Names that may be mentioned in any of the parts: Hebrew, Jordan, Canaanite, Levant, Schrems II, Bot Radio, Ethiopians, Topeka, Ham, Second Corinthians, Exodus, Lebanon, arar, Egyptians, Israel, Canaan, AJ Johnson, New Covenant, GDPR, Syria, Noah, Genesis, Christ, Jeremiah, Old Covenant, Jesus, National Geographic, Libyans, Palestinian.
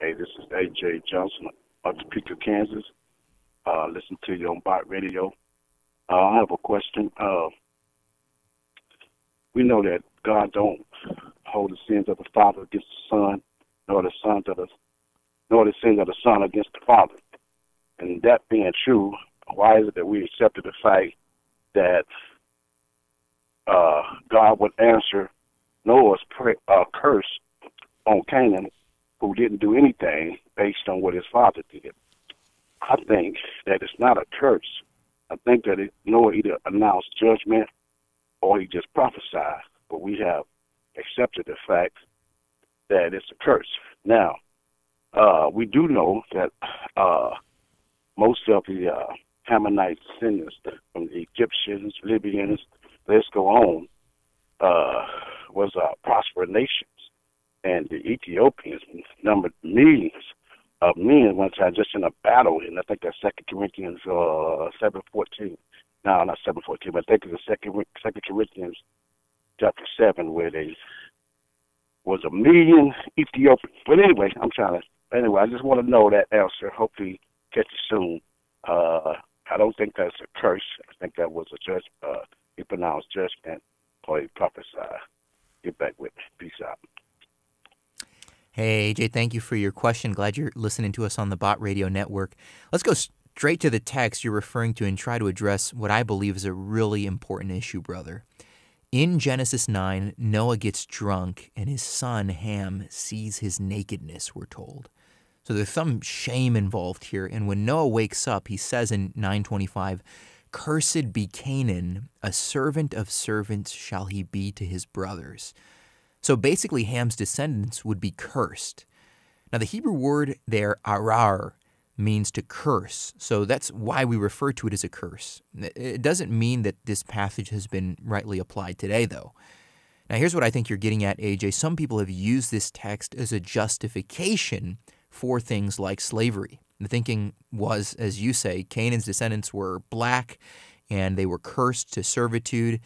Hey, this is AJ Johnson of Topeka, Kansas. Listen to you on Bot Radio. I have a question. We know that God don't hold the sins of the Father against the Son, nor the sins of the Son against the Father. And that being true, why is it that we accepted the fact that God would answer Noah's curse on Canaan, who didn't do anything based on what his father did? I think that it's not a curse. I think that Noah either announced judgment or he just prophesied. But we have accepted the fact that it's a curse. Now, we do know that most of the Canaanite descendants from the Egyptians, Libyans, let's go on, was prosperous nations. And the Ethiopians numbered millions of men one time just in a battle. And I think that's Second Corinthians 7:14. No, not 7:14, but I think it's Second Corinthians chapter 7, where they was a million Ethiopians. But anyway, I just want to know that answer. Hopefully catch you soon. I don't think that's a curse. I think that was a judgment. He pronounced judgment or he prophesied. Get back with me. Peace out. Hey, AJ, thank you for your question. Glad you're listening to us on the Bot Radio Network. Let's go straight to the text you're referring to and try to address what I believe is a really important issue, brother. In Genesis 9, Noah gets drunk, and his son, Ham, sees his nakedness, we're told. So there's some shame involved here. And when Noah wakes up, he says in 9:25, "Cursed be Canaan, a servant of servants shall he be to his brothers." So basically, Ham's descendants would be cursed. Now, the Hebrew word there, arar, means to curse. So that's why we refer to it as a curse. It doesn't mean that this passage has been rightly applied today, though. Now, here's what I think you're getting at, AJ. Some people have used this text as a justification for things like slavery. The thinking was, as you say, Canaan's descendants were black and they were cursed to servitude.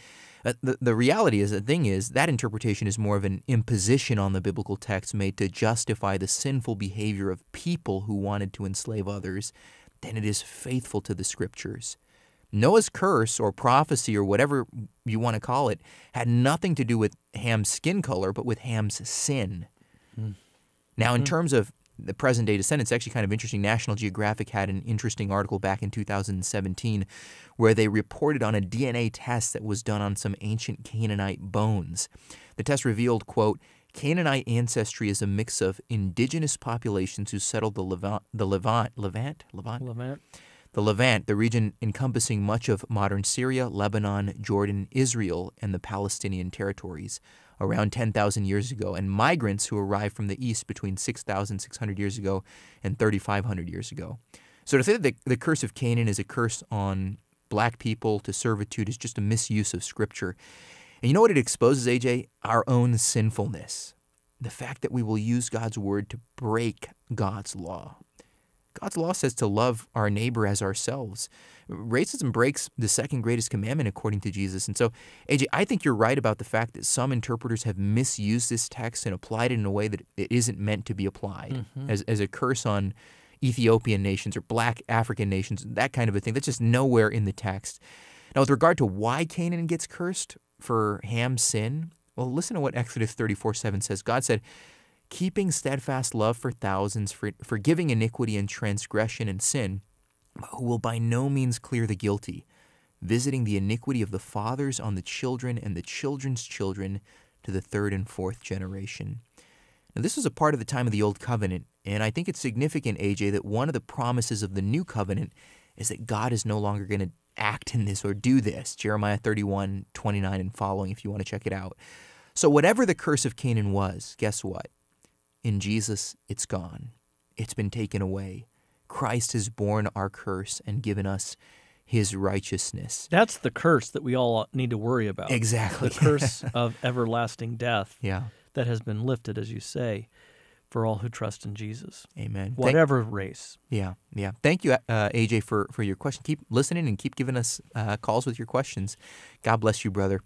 The reality is, that interpretation is more of an imposition on the biblical text made to justify the sinful behavior of people who wanted to enslave others than it is faithful to the Scriptures. Noah's curse or prophecy or whatever you want to call it had nothing to do with Ham's skin color, but with Ham's sin. Mm. Now, in terms of the present-day descendants, actually kind of interesting. National Geographic had an interesting article back in 2017 where they reported on a DNA test that was done on some ancient Canaanite bones. The test revealed, quote, "Canaanite ancestry is a mix of indigenous populations who settled the Levant, the region encompassing much of modern Syria, Lebanon, Jordan, Israel, and the Palestinian territories around 10,000 years ago, and migrants who arrived from the east between 6,600 years ago and 3,500 years ago." So to say that the curse of Canaan is a curse on black people to servitude is just a misuse of Scripture. And you know what it exposes, AJ? Our own sinfulness. The fact that we will use God's word to break God's law. God's law says to love our neighbor as ourselves. Racism breaks the second greatest commandment, according to Jesus. And so, AJ, I think you're right about the fact that some interpreters have misused this text and applied it in a way that it isn't meant to be applied, as a curse on Ethiopian nations or black African nations, that kind of a thing. That's just nowhere in the text. Now, with regard to why Canaan gets cursed for Ham's sin, well, listen to what Exodus 34:7 says. God said, "Keeping steadfast love for thousands, forgiving iniquity and transgression and sin, who will by no means clear the guilty, visiting the iniquity of the fathers on the children and the children's children to the third and fourth generation." Now, this was a part of the time of the Old Covenant, and I think it's significant, AJ, that one of the promises of the New Covenant is that God is no longer going to act in this or do this. Jeremiah 31:29 and following, if you want to check it out. So whatever the curse of Canaan was, guess what? In Jesus, it's gone. It's been taken away. Christ has borne our curse and given us his righteousness. That's the curse that we all need to worry about. Exactly. The curse of everlasting death that has been lifted, as you say, for all who trust in Jesus. Amen. Whatever race. Yeah. Thank you, AJ, for your question. Keep listening and keep giving us calls with your questions. God bless you, brother.